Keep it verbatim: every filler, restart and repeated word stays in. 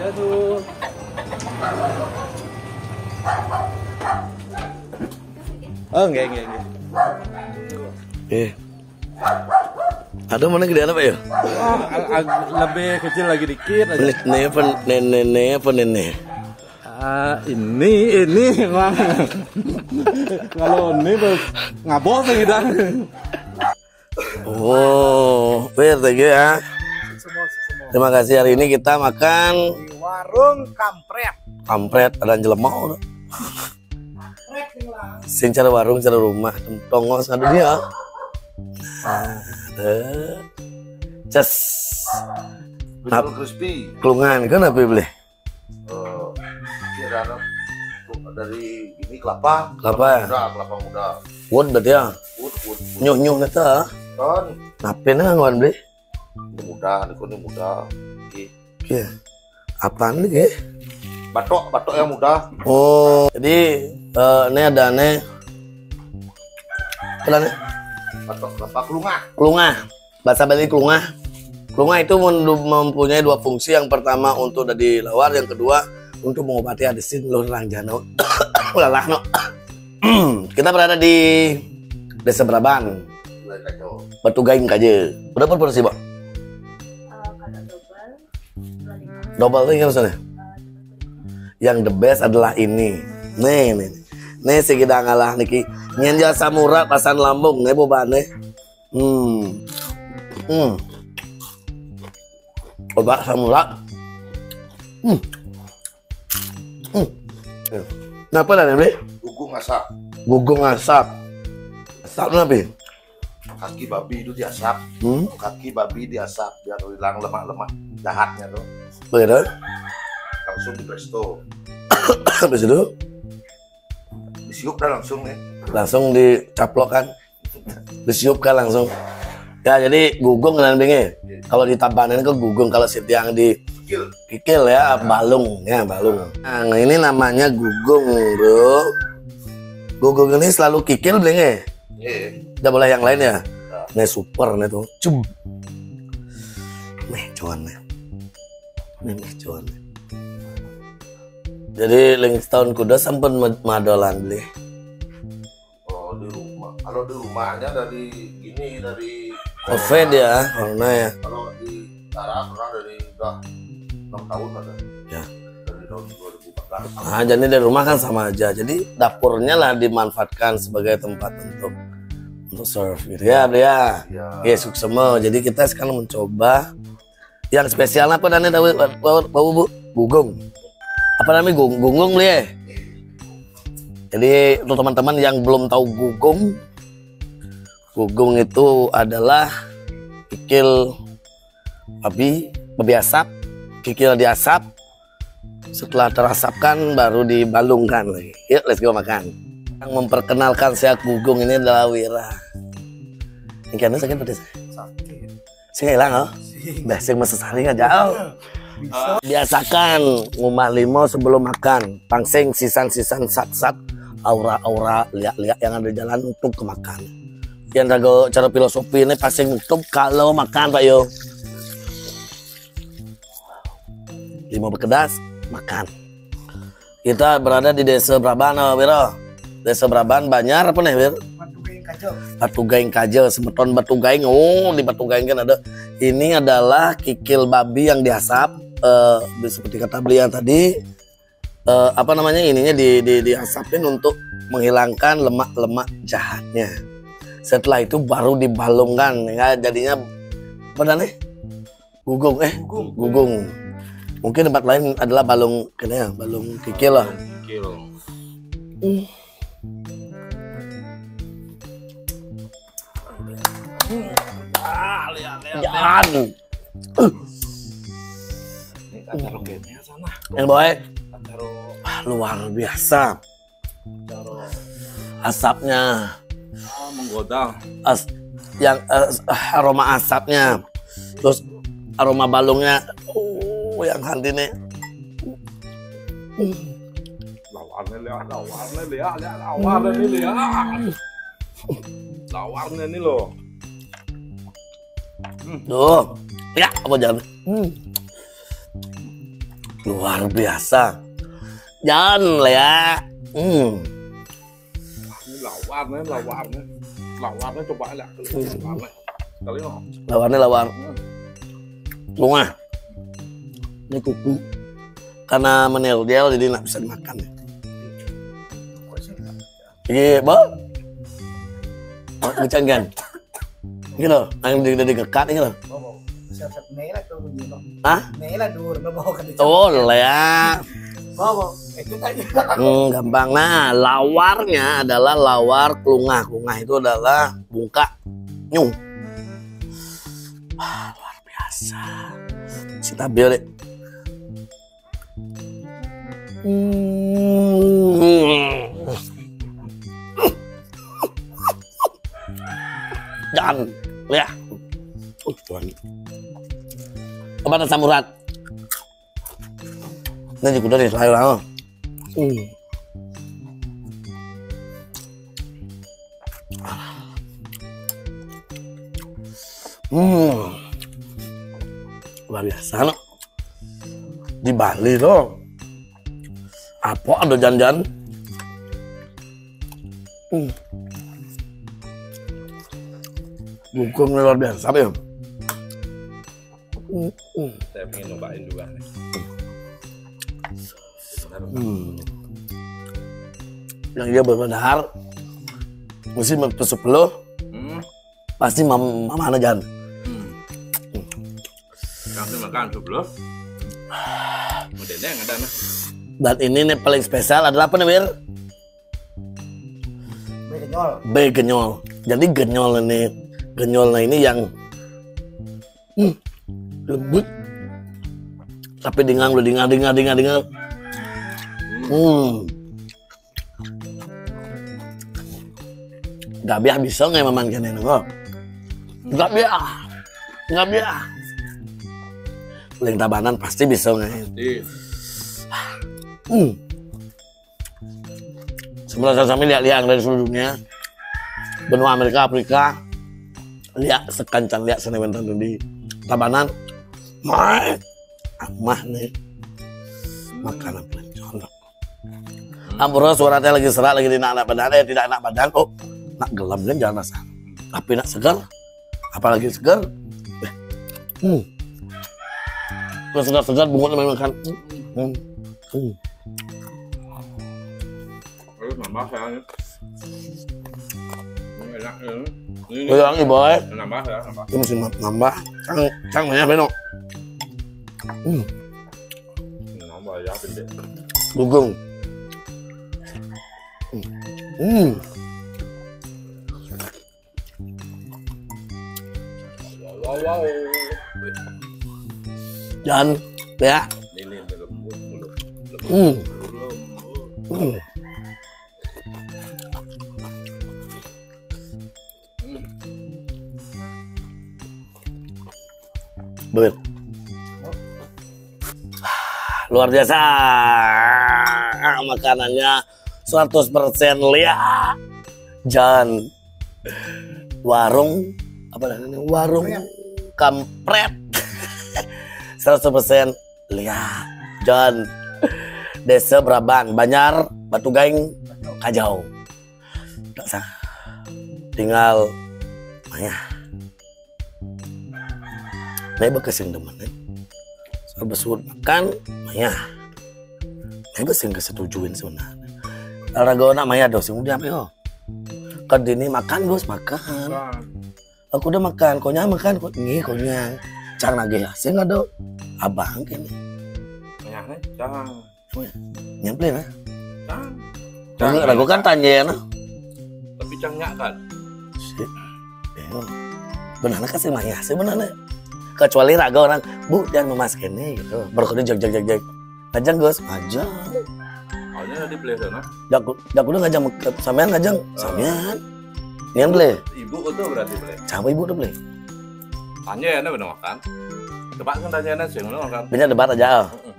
Jatuh. Oh enggak enggak enggak. Eh. Ada mana gedean apa ya? Oh, lebih kecil lagi dikit aja. Nenek apa nenek nenek apa nenek? Uh, ini ini emang kalau ini ngabos gitu. Oh, biar thank you ya. Terima kasih, hari ini kita makan di warung kampret. Kampret ada jelemau. Sing cara warung cara rumah tongos ada dia. Ada. Cas. Nap crispy. Kelungan kan apa boleh? Dari ini kelapa. Kelapa. Kelapa muda, kelapa muda. Wood berarti ya. Wood, wood. Nyuk-nyuk kata. Kan. Napen nang wan beli? Muda, ini muda. Oke. Oke. Apaan ini? Batok, batok yang muda. Oh, jadi uh, ini ada nih. Apa nih? Batok kelapa kelungah. Kelungah. Bahasa Bali kelungah. Kelungah itu mempunyai dua fungsi. Yang pertama untuk dari lawar, yang kedua untuk mengobati adesin lur ranjano. Ulalah no. Kita berada di Desa Braban. Batu Gaing Kaja. Berapa porsi, Pak? Double lagi maksudnya. Yang the best adalah ini. Nih, nih. Nih segida ngalah niki. Nyen jasa murah pasan lambung ne bobane. Hmm. Hmm. Obat samura. Hmm. Hmm. Nah, apa namanya? Gugung asap. Gugung asap. Asapnya apa? Kaki babi itu diasap. Hmm? Kaki babi diasap biar hilang lemak-lemak jahatnya tuh. Benar. Langsung di presto. Habis itu disiup dah langsung nih. Langsung dicaplokkan. Disiupkan langsung. Ya, jadi gugung kan binge. Kalau di Tabanan ke gugung, kalau setiang di Kikil. Kikil ya, balung ya, balung. Nah, ini namanya gugung, Bro. Gugung ini selalu kikil binge. Iya. Udah boleh yang lain ya. Nah, super nih tuh. Cum. Nih, cuan nih. Nih, cuan. Jadi link setahun kuda sampun madolan beli. Oh, di rumah. Kalau di rumahnya dari ini dari Covid ya, corona ya. Kalau di Tarap orang dari udah enam tahun ada. Ya. Dari tahun dua ribu empat belas. Nah, jadi dari rumah kan sama aja. Jadi dapurnya lah dimanfaatkan sebagai tempat untuk untuk serve gitu ya, Bria. Ya, ya sukses semua. Jadi kita sekarang mencoba yang spesial apa dan tahu bau gugung. Apa namanya gugung ya? Jadi untuk teman-teman yang belum tahu gugung, gugung itu adalah kikil babi, babi asap, kikil diasap. Setelah terasapkan baru dibalungkan lagi. Yuk, let's go makan. Yang memperkenalkan saya gugung ini adalah Wira. Ini kan sakit pedes. Sakit. Saya hilang oh. Dah saya mesesari aja. Oh. Biasakan ngumah limau sebelum makan. Pangsing sisan-sisan sat-sat aura-aura liak-liak yang ada di jalan untuk kemakan. Yang ragu cara filosofi ini pasti ngutup kalau makan Pak Yo. Lima berkedas makan. Kita berada di Desa Braban, oh, Biro. Desa Braban Banyar apa nih, Wir? Batu Gaing Kaja. Batu Gaing Kaja, semeton Batu Gaing. Oh, di Batu Gaing kan ada. Ini adalah kikil babi yang diasap eh, seperti kata beliau tadi. Eh, apa namanya ininya di, di diasapin untuk menghilangkan lemak-lemak jahatnya. Setelah itu baru dibalungkan, ya jadinya apa namanya? Gugung eh gugung. gugung. Mungkin tempat lain adalah balung kena, balung kikil lah. Kikil. Hmm. Ah, lihat lihat. Jangan. Uh. Ini taruh gamenya sana. Yang baik. Taruh. Ah, luar biasa. Taruh. Asapnya. Oh, menggoda. As, yang as, aroma asapnya, terus aroma balungnya, oh yang hanti nih. Lawarnya lihat, lawarnya lihat, lihat lawarnya ini lihat. Lawarnya ini loh. Tuh, lihat apa jalan? Luar biasa. Jangan ya. Hmm. Lawarnya lawarnya lawarnya coba lah. Lawarnya lawar. Bunga. Ini kuku. Karena menel-del jadi nggak bisa dimakan. Iya, Bang. Macam kan. Gitu loh, yang dari kekat ini loh. Siap-siap nela tuh bunyi loh. Hah? Nela dur, bawa ke dicari. Oh, ya. Bawa, itu tadi. Hmm, gampang. Nah, lawarnya adalah lawar kelungah. Kelungah itu adalah bungkak nyung. Wah, luar biasa. Cita beli. Hmm. Jangan, ya. Oh, Tuhan. Kepada samurat. Ini juga dari sayur apa? Hmm. Hmm. Luar biasa, no. Di Bali, no. Apa ada janjian? Hmm. Gugung luar biasa ya. Mm, mm. Saya pengen nyobain juga nih. Hmm. Yang dia benar-benar mesti mentusuk lo. Hmm. Pasti mam mama najan. Hmm. Langsung makan tuh lo. Modelnya yang ada nah. Dan ini nih paling spesial adalah apa nih, Wir? Begenyol. Begenyol. Jadi genyol ini genyolnya ini yang hmm, lembut tapi dengang udah dengang dengang dengang dengang hmm nggak biar bisa nggak memang kene nggak nggak biar nggak biar paling Tabanan pasti bisa nggak hmm sebenarnya sambil lihat-lihat dari seluruh dunia benua Amerika Afrika lihat sekancang lihat senewen tandu di Tabanan, mah, amah nih makanan pelancong. Ampura suaranya lagi serak lagi tidak enak badan, ya tidak enak badan kok, nak gelam kan jangan rasa, tapi nak segar, apalagi segar, hmm, kalau segar-segar bungut memang kan, hmm, hmm. Ayo nambah saya nih, enak ya. Bilang nih boy, nambah ya, nambah. Itu mesti nambah, cang, cang banyak benok. Hmm. Nambah ya, pendek. Gugung. Hmm. Wow, wow. Jangan, ya. Hmm. Hmm. Bener. Luar biasa makanannya seratus persen lihat. Jangan warung apa namanya? Warung kampret. seratus persen lihat. Jangan Desa Braban, Banyar, Batu Gaing, Kajau. Tak tinggal banyak. Saya berkesan teman, saya bersuara makan, Maya. Saya berkesan kesetujuin sebenarnya. Olahraga anak Maya doh, udah Maya. Kan ini makan bos makan. Aku udah makan, kau nyang makan, kau ini kau nyang. Cang lagi ya, saya nggak doh. Abang kene. Maya nih, cang. Nyampe nih. Cang. Olahraga kan tanya nah. Tapi cangnya kan. Benar kan sih Maya, sebenarnya. Kecuali raga orang, bu jangan memaskinnya gitu. Berkudu jag jag jag jag, ngajang guys, ngajang. Awalnya di play sana. Jak jak udah ngajang samian ngajang samian. Ini yang play. Ibu itu berarti play. Siapa ibu itu play? Tanya ya, nih bener makan. Debat kan tanya nih sih, bener makan. Bener debat aja.